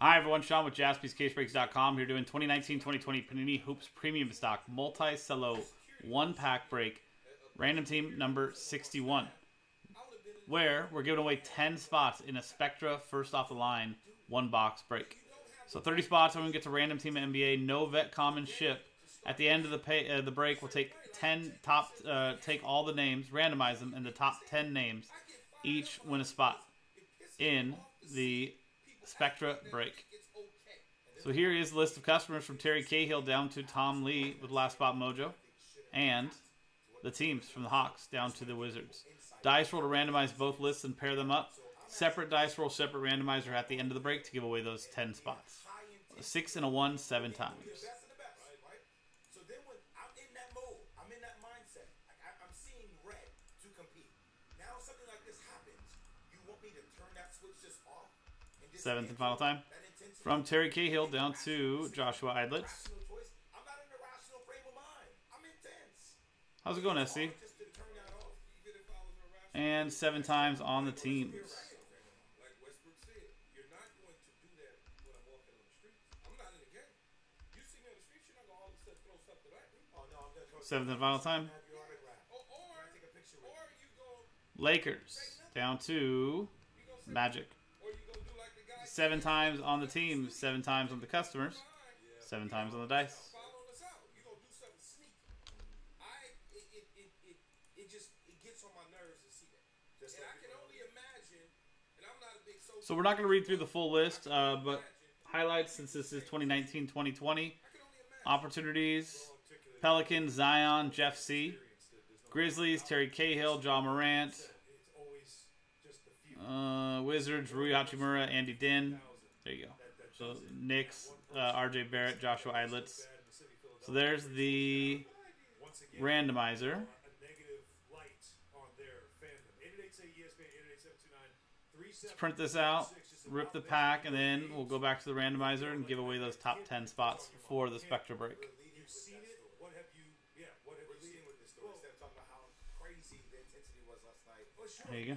Hi everyone, Sean with JaspysCaseBreaks.com. Here doing 2019-2020 Panini Hoops Premium Stock Multicello 1-pack break, random team number 61, where we're giving away 10 spots in a Spectra First Off The Line 1-box break. So 30 spots, we're going to get to random team NBA, no vet common ship. At the end of the break, we'll take 10 top, take all the names, randomize them, and the top 10 names each win a spot in the Spectra break. So here is the list of customers from Terry Cahill down to Tom Lee with Last Spot Mojo, and the teams from the Hawks down to the Wizards. Dice roll to randomize both lists and pair them up. Separate dice roll, separate randomizer at the end of the break to give away those 10 spots. 6 and a 1, 7 times. So then when I'm in that mode, I'm in that mindset, I'm seeing red to compete. Now something like this happens, you want me to turn that switch just off? 7th and final time. From Terry Cahill down to Joshua Eidlitz. How's it going, SC? And 7 times on the teams. Seventh and final time. Lakers down to Magic. 7 times on the team, 7 times on the customers, 7 times on the dice. So we're not going to read through the full list, but highlights, since this is 2019-2020. Opportunities: Pelicans, Zion, Jeff C. Grizzlies, Terry Cahill, Ja Morant. Wizards, Rui Hachimura, Andy Dinn. There you go. So Knicks, RJ Barrett, Joshua Eidlitz. So there's the randomizer. Let's print this out, rip the pack, and then we'll go back to the randomizer and give away those top 10 spots for the Spectra break. There you go.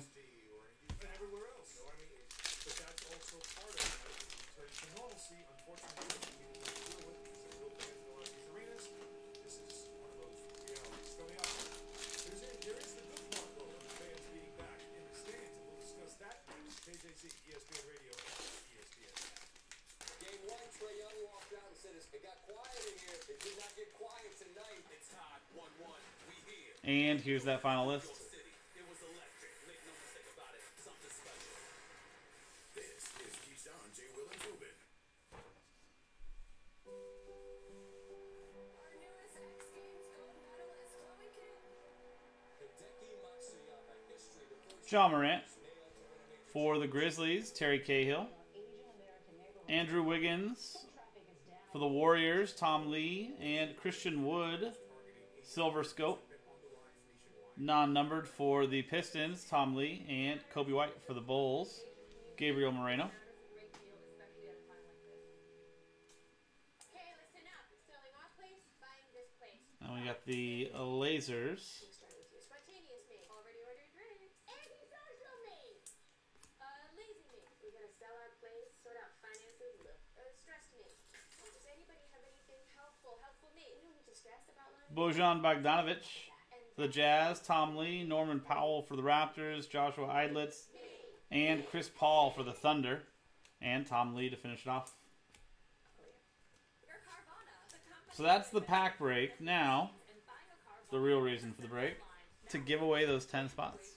And here's that final list. Ja Morant for the Grizzlies, Terry Cahill. Andrew Wiggins for the Warriors, Tom Lee. And Christian Wood, Silver Scope. Non-numbered for the Pistons, Tom Lee. And Kobe White for the Bulls, Gabriel Moreno. And we got the Lasers. Bojan Bogdanovic for the Jazz, Tom Lee, Norman Powell for the Raptors, Joshua Eidlitz, and Chris Paul for the Thunder, and Tom Lee to finish it off. So that's the pack break. Now, the real reason for the break, to give away those 10 spots.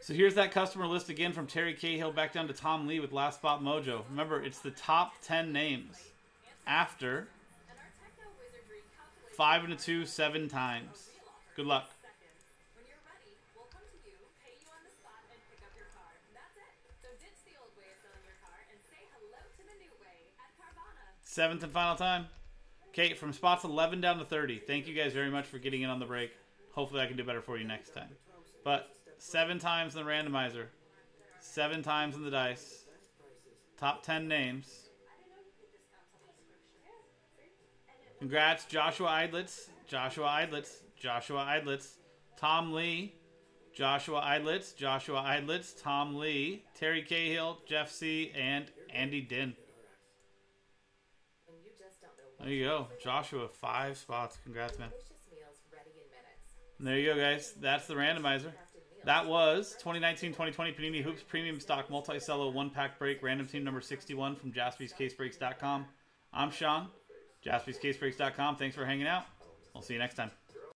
So here's that customer list again from Terry Cahill back down to Tom Lee with Last Spot Mojo. Remember, it's the top 10 names after 5 and a 2, 7 times. Good luck. When you're ready, we'll come to you, pay you on the spot, and pick up your car. That's it. So ditch the old way of selling your car and say hello to the new way at Carvana. 7th and final time. Kate, from spots 11 down to 30. Thank you guys very much for getting in on the break. Hopefully I can do better for you next time. But 7 times in the randomizer, 7 times in the dice, top 10 names. Congrats, Joshua Eidlitz, Joshua Eidlitz, Joshua Eidlitz, Tom Lee, Joshua Eidlitz, Joshua Eidlitz, Tom Lee, Terry Cahill, Jeff C., and Andy Dinn. There you go. Joshua, 5 spots. Congrats, man. And there you go, guys. That's the randomizer. That was 2019-2020 Panini Hoops Premium Stock Multicello 1-Pack Break Random Team Number 61 from JaspysCaseBreaks.com. I'm Sean, JaspysCaseBreaks.com. Thanks for hanging out. We'll see you next time.